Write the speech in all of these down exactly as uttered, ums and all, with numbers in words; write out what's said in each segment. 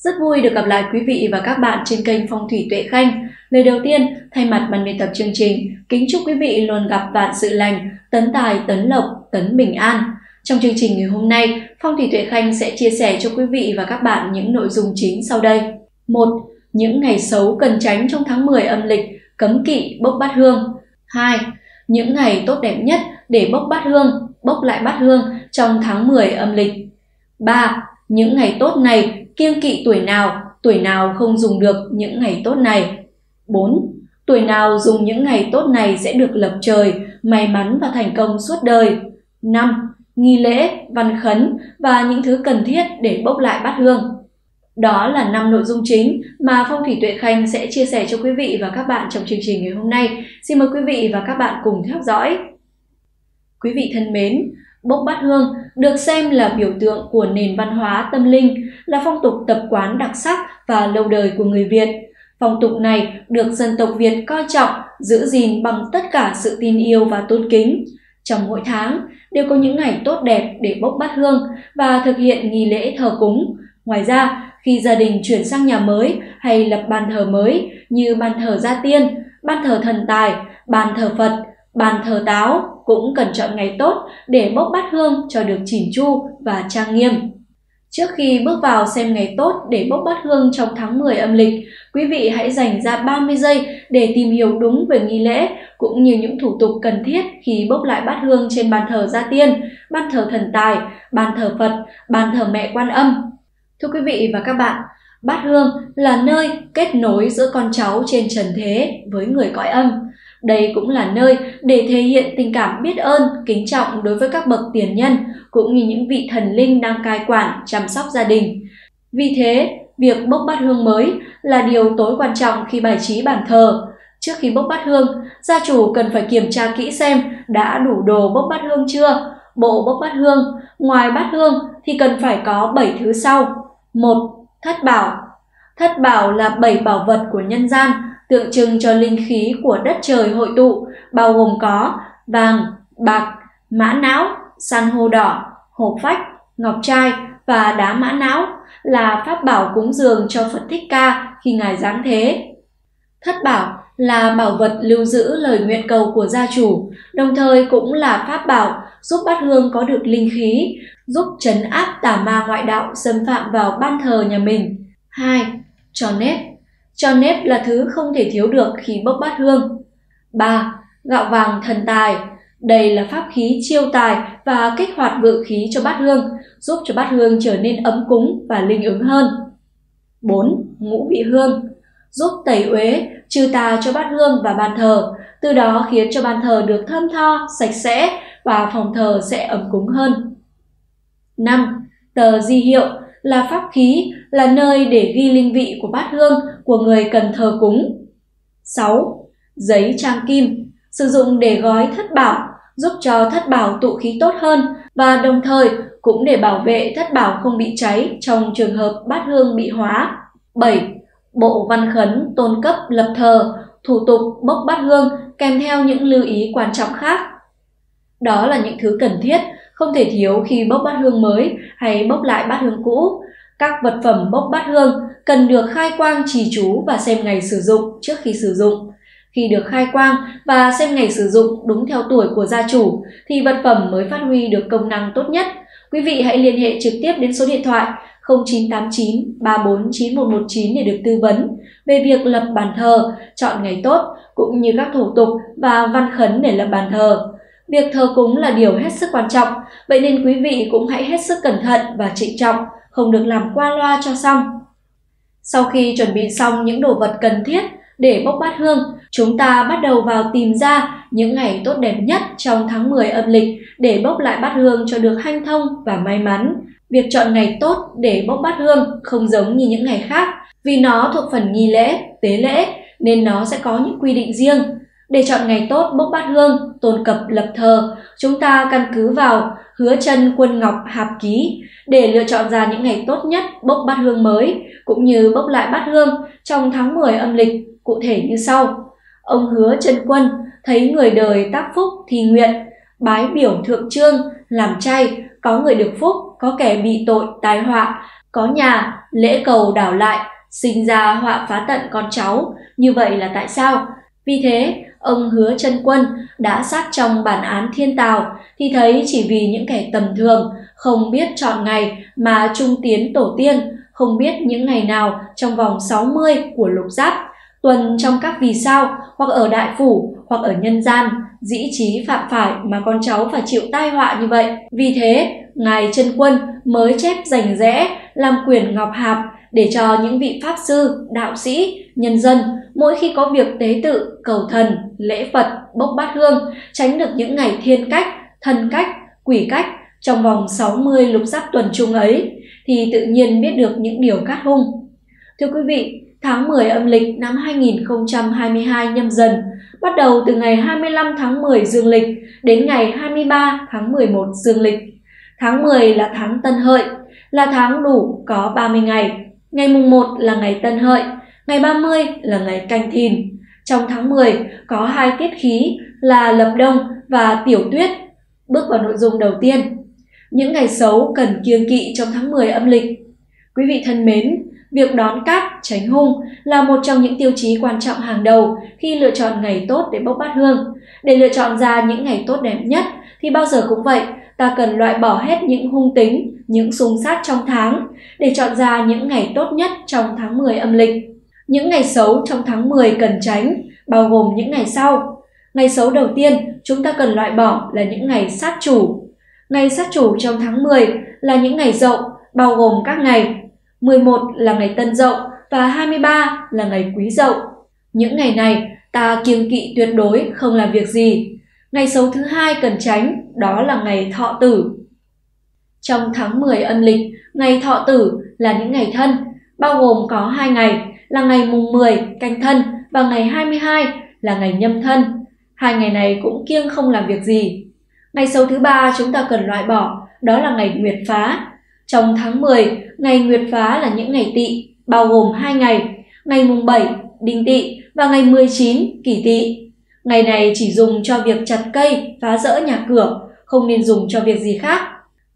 Rất vui được gặp lại quý vị và các bạn trên kênh Phong Thủy Tuệ Khanh. Lời đầu tiên, thay mặt ban biên tập chương trình, kính chúc quý vị luôn gặp vạn sự lành, tấn tài, tấn lộc, tấn bình an. Trong chương trình ngày hôm nay, Phong Thủy Tuệ Khanh sẽ chia sẻ cho quý vị và các bạn những nội dung chính sau đây. một. Những ngày xấu cần tránh trong tháng mười âm lịch, cấm kỵ bốc bát hương. hai. Những ngày tốt đẹp nhất để bốc bát hương, bốc lại bát hương trong tháng mười âm lịch. ba. Những ngày tốt này kiêng kỵ tuổi nào, tuổi nào không dùng được những ngày tốt này. bốn. Tuổi nào dùng những ngày tốt này sẽ được lộc trời, may mắn và thành công suốt đời. năm. Nghi lễ, văn khấn và những thứ cần thiết để bốc lại bát hương. Đó là năm nội dung chính mà Phong Thủy Tuệ Khanh sẽ chia sẻ cho quý vị và các bạn trong chương trình ngày hôm nay. Xin mời quý vị và các bạn cùng theo dõi. Quý vị thân mến, bốc bát hương được xem là biểu tượng của nền văn hóa tâm linh, là phong tục tập quán đặc sắc và lâu đời của người Việt. Phong tục này được dân tộc Việt coi trọng, giữ gìn bằng tất cả sự tin yêu và tôn kính. Trong mỗi tháng đều có những ngày tốt đẹp để bốc bát hương và thực hiện nghi lễ thờ cúng. Ngoài ra, khi gia đình chuyển sang nhà mới hay lập bàn thờ mới như bàn thờ gia tiên, bàn thờ thần tài, bàn thờ Phật, bàn thờ táo cũng cần chọn ngày tốt để bốc bát hương cho được chỉn chu và trang nghiêm. Trước khi bước vào xem ngày tốt để bốc bát hương trong tháng mười âm lịch, quý vị hãy dành ra ba mươi giây để tìm hiểu đúng về nghi lễ cũng như những thủ tục cần thiết khi bốc lại bát hương trên bàn thờ gia tiên, bàn thờ thần tài, bàn thờ Phật, bàn thờ mẹ Quan Âm. Thưa quý vị và các bạn, bát hương là nơi kết nối giữa con cháu trên trần thế với người cõi âm. Đây cũng là nơi để thể hiện tình cảm biết ơn, kính trọng đối với các bậc tiền nhân, cũng như những vị thần linh đang cai quản, chăm sóc gia đình. Vì thế, việc bốc bát hương mới là điều tối quan trọng khi bài trí bàn thờ. Trước khi bốc bát hương, gia chủ cần phải kiểm tra kỹ xem đã đủ đồ bốc bát hương chưa. Bộ bốc bát hương, ngoài bát hương thì cần phải có bảy thứ sau. một. Thất bảo. Thất bảo là bảy bảo vật của nhân gian, tượng trưng cho linh khí của đất trời hội tụ, bao gồm có vàng, bạc, mã não, san hô đỏ, hộp phách, ngọc trai và đá mã não, là pháp bảo cúng dường cho Phật Thích Ca khi Ngài giáng thế. Thất bảo là bảo vật lưu giữ lời nguyện cầu của gia chủ, đồng thời cũng là pháp bảo giúp bát hương có được linh khí, giúp trấn áp tà ma ngoại đạo xâm phạm vào ban thờ nhà mình. hai. Trò nếp. Trò nếp là thứ không thể thiếu được khi bốc bát hương. ba. Gạo vàng thần tài. Đây là pháp khí chiêu tài và kích hoạt ngự khí cho bát hương, giúp cho bát hương trở nên ấm cúng và linh ứng hơn. bốn. Ngũ vị hương. Giúp tẩy uế, trừ tà cho bát hương và bàn thờ, từ đó khiến cho bàn thờ được thơm tho, sạch sẽ và phòng thờ sẽ ấm cúng hơn. năm. Tờ di hiệu là pháp khí, là nơi để ghi linh vị của bát hương của người cần thờ cúng. sáu. Giấy trang kim, sử dụng để gói thất bảo, giúp cho thất bảo tụ khí tốt hơn và đồng thời cũng để bảo vệ thất bảo không bị cháy trong trường hợp bát hương bị hóa. bảy. Bộ văn khấn tôn cấp lập thờ, thủ tục bốc bát hương kèm theo những lưu ý quan trọng khác. Đó là những thứ cần thiết không thể thiếu khi bốc bát hương mới hay bốc lại bát hương cũ. Các vật phẩm bốc bát hương cần được khai quang trì chú và xem ngày sử dụng trước khi sử dụng. Khi được khai quang và xem ngày sử dụng đúng theo tuổi của gia chủ thì vật phẩm mới phát huy được công năng tốt nhất. Quý vị hãy liên hệ trực tiếp đến số điện thoại không chín tám chín ba bốn chín một một chín để được tư vấn về việc lập bàn thờ, chọn ngày tốt cũng như các thủ tục và văn khấn để lập bàn thờ. Việc thờ cúng là điều hết sức quan trọng, vậy nên quý vị cũng hãy hết sức cẩn thận và trịnh trọng, không được làm qua loa cho xong. Sau khi chuẩn bị xong những đồ vật cần thiết để bốc bát hương, chúng ta bắt đầu vào tìm ra những ngày tốt đẹp nhất trong tháng mười âm lịch để bốc lại bát hương cho được hanh thông và may mắn. Việc chọn ngày tốt để bốc bát hương không giống như những ngày khác, vì nó thuộc phần nghi lễ, tế lễ nên nó sẽ có những quy định riêng. Để chọn ngày tốt bốc bát hương, tôn cập lập thờ, chúng ta căn cứ vào Hứa Chân Quân Ngọc Hạp Ký để lựa chọn ra những ngày tốt nhất bốc bát hương mới, cũng như bốc lại bát hương trong tháng mười âm lịch cụ thể như sau. Ông Hứa Chân Quân thấy người đời tác phúc thì nguyện, bái biểu thượng trương, làm chay, có người được phúc, có kẻ bị tội, tai họa, Có nhà, lễ cầu đảo lại, sinh ra họa phá tận con cháu. Như vậy là tại sao? Vì thế, ông Hứa Chân Quân đã sát trong bản án thiên tào thì thấy chỉ vì những kẻ tầm thường, không biết chọn ngày mà trung tiến tổ tiên, không biết những ngày nào trong vòng sáu mươi của lục giáp, tuần trong các vì sao, hoặc ở đại phủ, hoặc ở nhân gian, dĩ trí phạm phải mà con cháu phải chịu tai họa như vậy. Vì thế, Ngài Chân Quân mới chép rành rẽ làm quyển Ngọc Hạp để cho những vị pháp sư, đạo sĩ, nhân dân mỗi khi có việc tế tự, cầu thần, lễ Phật, bốc bát hương, tránh được những ngày thiên cách, thần cách, quỷ cách trong vòng sáu mươi lục giáp tuần chung ấy, thì tự nhiên biết được những điều cát hung. Thưa quý vị, tháng mười âm lịch năm hai nghìn không trăm hai mươi hai nhâm dần, bắt đầu từ ngày hai mươi lăm tháng mười dương lịch đến ngày hai mươi ba tháng mười một dương lịch. Tháng mười là tháng Tân Hợi, là tháng đủ có ba mươi ngày. Ngày mùng một là ngày Tân Hợi, ngày ba mươi là ngày Canh Thìn. Trong tháng mười có hai tiết khí là Lập Đông và Tiểu Tuyết. Bước vào nội dung đầu tiên, những ngày xấu cần kiêng kỵ trong tháng mười âm lịch. Quý vị thân mến, việc đón cát, tránh hung là một trong những tiêu chí quan trọng hàng đầu khi lựa chọn ngày tốt để bốc bát hương. Để lựa chọn ra những ngày tốt đẹp nhất thì bao giờ cũng vậy, ta cần loại bỏ hết những hung tính, những xung sát trong tháng để chọn ra những ngày tốt nhất trong tháng mười âm lịch. Những ngày xấu trong tháng mười cần tránh, bao gồm những ngày sau. Ngày xấu đầu tiên chúng ta cần loại bỏ là những ngày sát chủ. Ngày sát chủ trong tháng mười là những ngày Dậu, bao gồm các ngày mười một là ngày Tân Dậu và hai mươi ba là ngày Quý Dậu. Những ngày này ta kiêng kỵ tuyệt đối, không làm việc gì. Ngày xấu thứ hai cần tránh đó là ngày Thọ Tử. Trong tháng mười âm lịch, ngày Thọ Tử là những ngày Thân, bao gồm có hai ngày là ngày mùng mười Canh Thân và ngày hai mươi hai là ngày Nhâm Thân. Hai ngày này cũng kiêng không làm việc gì. Ngày xấu thứ ba chúng ta cần loại bỏ đó là ngày Nguyệt Phá. Trong tháng mười, ngày Nguyệt Phá là những ngày Tỵ, bao gồm hai ngày, ngày mùng bảy Đinh Tỵ và ngày mười chín Kỷ Tỵ. Ngày này chỉ dùng cho việc chặt cây, phá rỡ nhà cửa, không nên dùng cho việc gì khác.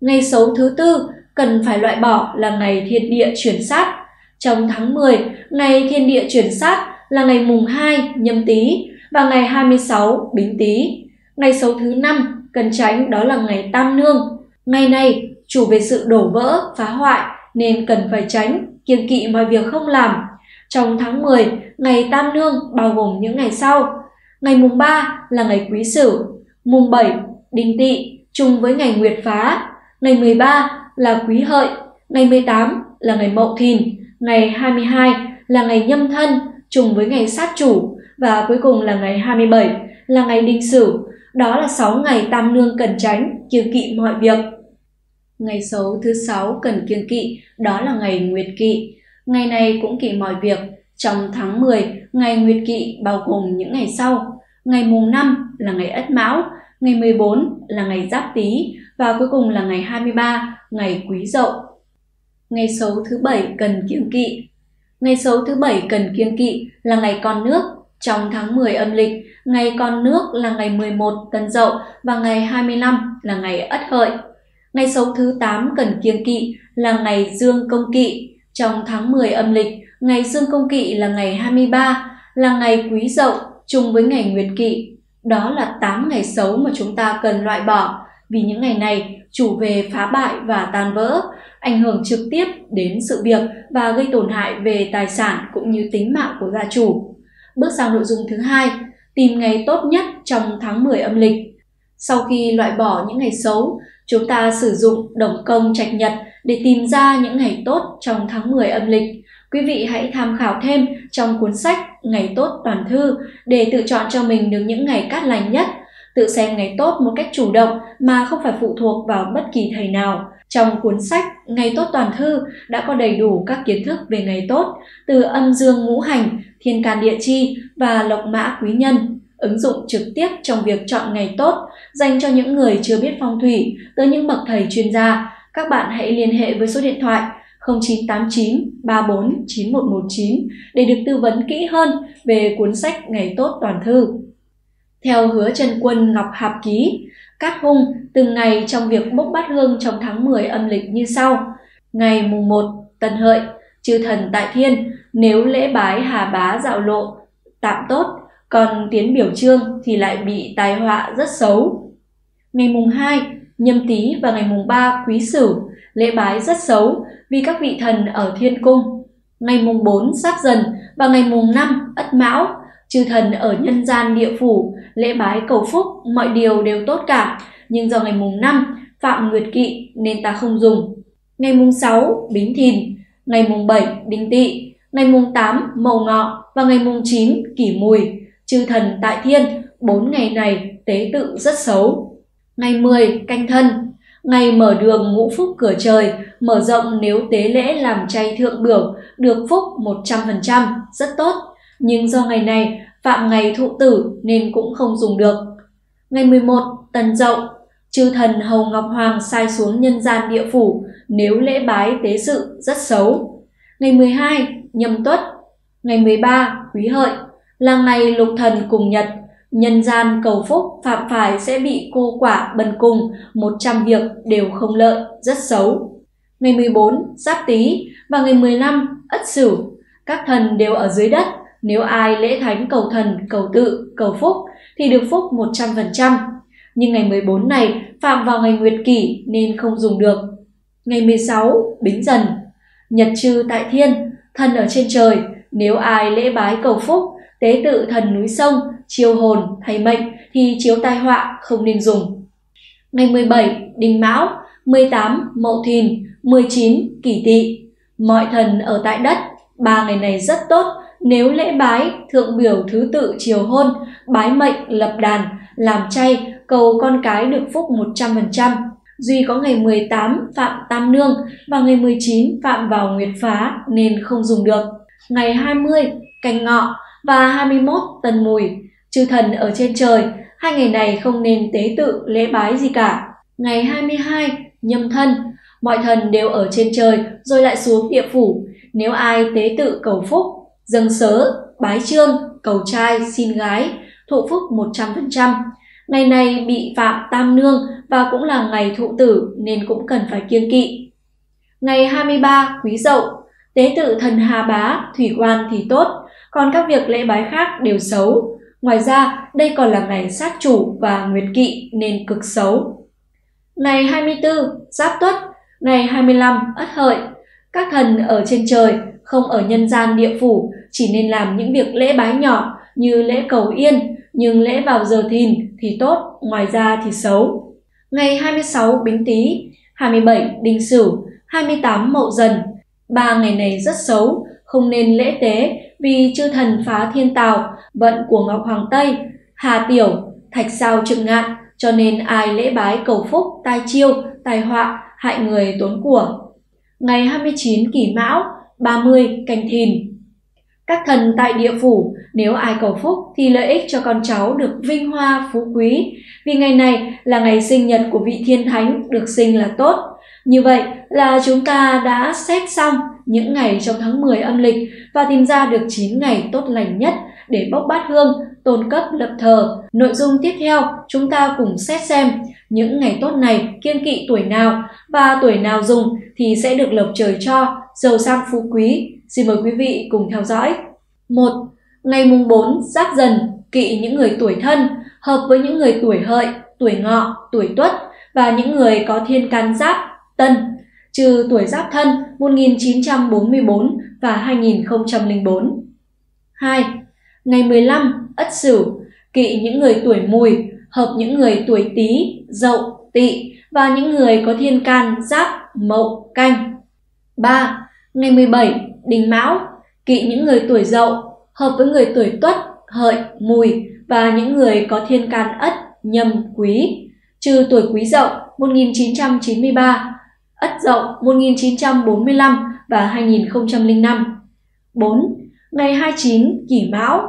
Ngày xấu thứ tư cần phải loại bỏ là ngày Thiên Địa Chuyển Sát. Trong tháng mười, ngày Thiên Địa Chuyển Sát là ngày mùng hai Nhâm Tý và ngày hai mươi sáu Bính Tý. Ngày xấu thứ năm cần tránh đó là ngày Tam Nương. Ngày này chủ về sự đổ vỡ, phá hoại nên cần phải tránh, kiêng kỵ mọi việc không làm. Trong tháng mười, ngày Tam Nương bao gồm những ngày sau. Ngày mùng ba là ngày Quý Sửu, mùng bảy Đinh Tỵ chung với ngày Nguyệt Phá, ngày mười ba là Quý Hợi, ngày mười tám là ngày Mậu Thìn, ngày hai mươi hai là ngày Nhâm Thân chung với ngày sát chủ và cuối cùng là ngày hai mươi bảy là ngày Đinh Sửu. Đó là sáu ngày Tam Nương cần tránh, kiêng kỵ mọi việc. Ngày xấu thứ sáu cần kiêng kỵ đó là ngày Nguyệt Kỵ. Ngày này cũng kỵ mọi việc. Trong tháng mười, ngày Nguyệt Kỵ bao gồm những ngày sau. Ngày mùng năm là ngày Ất Mão, ngày mười bốn là ngày Giáp Tý và cuối cùng là ngày hai mươi ba, ngày Quý Dậu. Ngày xấu thứ bảy cần kiêng kỵ. Ngày xấu thứ bảy cần kiêng kỵ là ngày Con Nước. Trong tháng mười âm lịch, ngày Con Nước là ngày mười một Tân Dậu và ngày hai mươi lăm là ngày Ất Hợi. Ngày xấu thứ tám cần kiêng kỵ là ngày Dương Công Kỵ. Trong tháng mười âm lịch, ngày Dương Công Kỵ là ngày hai mươi ba, là ngày Quý Dậu chung với ngày Nguyệt Kỵ. Đó là tám ngày xấu mà chúng ta cần loại bỏ, vì những ngày này chủ về phá bại và tan vỡ, ảnh hưởng trực tiếp đến sự việc và gây tổn hại về tài sản cũng như tính mạng của gia chủ. Bước sang nội dung thứ hai, tìm ngày tốt nhất trong tháng mười âm lịch. Sau khi loại bỏ những ngày xấu, chúng ta sử dụng đồng công trạch nhật để tìm ra những ngày tốt trong tháng mười âm lịch. Quý vị hãy tham khảo thêm trong cuốn sách Ngày Tốt Toàn Thư để tự chọn cho mình được những ngày cát lành nhất, tự xem ngày tốt một cách chủ động mà không phải phụ thuộc vào bất kỳ thầy nào. Trong cuốn sách Ngày Tốt Toàn Thư đã có đầy đủ các kiến thức về ngày tốt, từ âm dương ngũ hành, thiên can địa chi và lộc mã quý nhân, ứng dụng trực tiếp trong việc chọn ngày tốt dành cho những người chưa biết phong thủy tới những bậc thầy chuyên gia. Các bạn hãy liên hệ với số điện thoại không chín tám chín ba bốn chín một một chín để được tư vấn kỹ hơn về cuốn sách Ngày Tốt Toàn Thư. Theo Hứa Chân Quân Ngọc Hạp Ký, cát hung từng ngày trong việc bốc bát hương trong tháng mười âm lịch như sau. Ngày mùng một Tân Hợi, chư thần tại thiên, nếu lễ bái Hà Bá Dạo Lộ tạm tốt, còn tiến biểu trương thì lại bị tai họa rất xấu. Ngày mùng hai, Nhâm Tý và ngày mùng ba, Quý Sửu, lễ bái rất xấu vì các vị thần ở thiên cung. Ngày mùng bốn, Giáp Dần và ngày mùng năm, Ất Mão, chư thần ở nhân gian địa phủ, lễ bái cầu phúc, mọi điều đều tốt cả, nhưng do ngày mùng năm phạm nguyệt kỵ nên ta không dùng. Ngày mùng sáu, Bính Thìn, ngày mùng bảy, Đinh Tỵ, ngày mùng tám, Mậu Ngọ và ngày mùng chín, Kỷ Mùi, chư thần tại thiên, bốn ngày này tế tự rất xấu. Ngày mười, Canh Thân, ngày mở đường ngũ phúc cửa trời, mở rộng nếu tế lễ làm chay thượng bửu, được phúc một trăm phần trăm, rất tốt, nhưng do ngày này phạm ngày thụ tử nên cũng không dùng được. Ngày mười một, Tân Dậu, chư thần Hầu Ngọc Hoàng sai xuống nhân gian địa phủ, nếu lễ bái tế sự rất xấu. Ngày mười hai, Nhâm Tuất, ngày mười ba, Quý Hợi, là ngày lục thần cùng nhật, nhân gian cầu phúc, phạm phải sẽ bị cô quả bần cùng, một trăm việc đều không lợi, rất xấu. Ngày mười bốn, Giáp Tý và ngày mười lăm, Ất Sửu, các thần đều ở dưới đất, nếu ai lễ thánh cầu thần, cầu tự, cầu phúc thì được phúc một trăm phần trăm, nhưng ngày mười bốn này phạm vào ngày nguyệt kỷ nên không dùng được. Ngày mười sáu, Bính Dần, nhật trừ tại thiên, thần ở trên trời, nếu ai lễ bái cầu phúc, tế tự thần núi sông, chiêu hồn, thay mệnh thì chiếu tai họa, không nên dùng. Ngày mười bảy, Đinh Mão, mười tám, Mậu Thìn, mười chín, Kỷ Tỵ, mọi thần ở tại đất, ba ngày này rất tốt, nếu lễ bái, thượng biểu thứ tự chiều hôn, bái mệnh, lập đàn, làm chay, cầu con cái được phúc một trăm phần trăm. Duy có ngày mười tám phạm Tam Nương và ngày mười chín phạm vào Nguyệt Phá nên không dùng được. Ngày hai mươi, Canh Ngọ và hai mươi mốt, Tân Mùi, chư thần ở trên trời, hai ngày này không nên tế tự lễ bái gì cả. Ngày hai mươi hai, Nhâm Thân, mọi thần đều ở trên trời rồi lại xuống địa phủ, nếu ai tế tự cầu phúc, dâng sớ, bái chương, cầu trai, xin gái, thụ phúc một trăm phần trăm. Ngày này bị phạm Tam Nương và cũng là ngày thụ tử nên cũng cần phải kiêng kỵ. Ngày hai mươi ba, Quý Dậu, tế tự thần Hà Bá, Thủy Quan thì tốt, còn các việc lễ bái khác đều xấu. Ngoài ra, đây còn là ngày sát chủ và nguyệt kỵ nên cực xấu. Ngày hai mươi tư, Giáp Tuất, ngày hai mươi lăm, Ất Hợi, các thần ở trên trời, không ở nhân gian địa phủ, chỉ nên làm những việc lễ bái nhỏ như lễ cầu yên, nhưng lễ vào giờ Thìn thì tốt, ngoài ra thì xấu. Ngày hai mươi sáu, Bính Tý, hai mươi bảy, Đinh Sửu, hai mươi tám, Mậu Dần, ba ngày này rất xấu, không nên lễ tế vì chư thần phá thiên tào, vận của Ngọc Hoàng Tây, Hà Tiểu, Thạch Sao trực ngạn, cho nên ai lễ bái cầu phúc, tai chiêu, tai họa, hại người tốn của. Ngày hai mươi chín, Kỷ Mão, ba mươi, Canh Thìn, các thần tại địa phủ, nếu ai cầu phúc thì lợi ích cho con cháu được vinh hoa phú quý, vì ngày này là ngày sinh nhật của vị thiên thánh, được sinh là tốt. Như vậy là chúng ta đã xét xong những ngày trong tháng mười âm lịch và tìm ra được chín ngày tốt lành nhất để bốc bát hương, tôn cấp lập thờ. Nội dung tiếp theo chúng ta cùng xét xem những ngày tốt này kiêng kỵ tuổi nào và tuổi nào dùng thì sẽ được lộc trời cho, giàu sang phú quý. Xin mời quý vị cùng theo dõi. một. Ngày mùng bốn Giáp Dần, kỵ những người tuổi Thân, hợp với những người tuổi Hợi, tuổi Ngọ, tuổi Tuất và những người có thiên can Giáp, Tân, trừ tuổi Giáp Thân một nghìn chín trăm bốn mươi tư và hai nghìn không trăm lẻ bốn. hai. Ngày mười lăm Ất Sửu, kỵ những người tuổi Mùi, hợp những người tuổi Tý, Dậu, Tỵ và những người có thiên can Giáp, Mậu, Canh. ba. Ngày mười bảy Đinh Mão, kỵ những người tuổi Dậu, hợp với người tuổi Tuất, Hợi, Mùi và những người có thiên can Ất, Nhâm, Quý, trừ tuổi Quý Dậu một nghìn chín trăm chín mươi ba, Ất Dậu một nghìn chín trăm bốn mươi lăm và hai nghìn không trăm lẻ năm. bốn. Ngày hai mươi chín Kỷ Mão,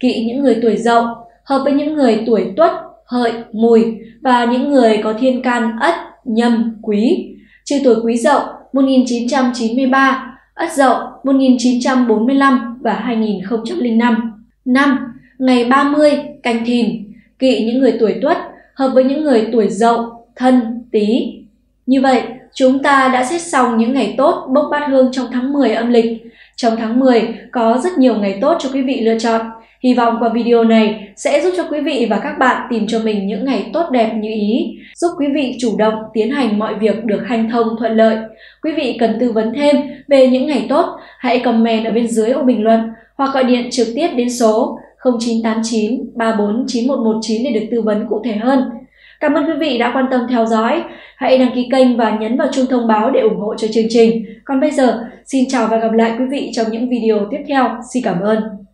kỵ những người tuổi Dậu, hợp với những người tuổi Tuất, Hợi, Mùi và những người có thiên can Ất, Nhâm, Quý, trừ tuổi Quý Dậu một nghìn chín trăm chín mươi ba, Ất Dậu một nghìn chín trăm bốn mươi lăm và hai nghìn không trăm lẻ năm. năm. Ngày ba mươi Canh Thìn, kỵ những người tuổi Tuất, hợp với những người tuổi Dậu, Thân, Tý, Như vậy, chúng ta đã xét xong những ngày tốt bốc bát hương trong tháng mười âm lịch. Trong tháng mười có rất nhiều ngày tốt cho quý vị lựa chọn. Hy vọng qua video này sẽ giúp cho quý vị và các bạn tìm cho mình những ngày tốt đẹp như ý, giúp quý vị chủ động tiến hành mọi việc được hanh thông thuận lợi. Quý vị cần tư vấn thêm về những ngày tốt, hãy comment ở bên dưới ô bình luận hoặc gọi điện trực tiếp đến số không chín tám chín ba bốn chín một một chín để được tư vấn cụ thể hơn. Cảm ơn quý vị đã quan tâm theo dõi. Hãy đăng ký kênh và nhấn vào chuông thông báo để ủng hộ cho chương trình. Còn bây giờ, xin chào và gặp lại quý vị trong những video tiếp theo. Xin cảm ơn.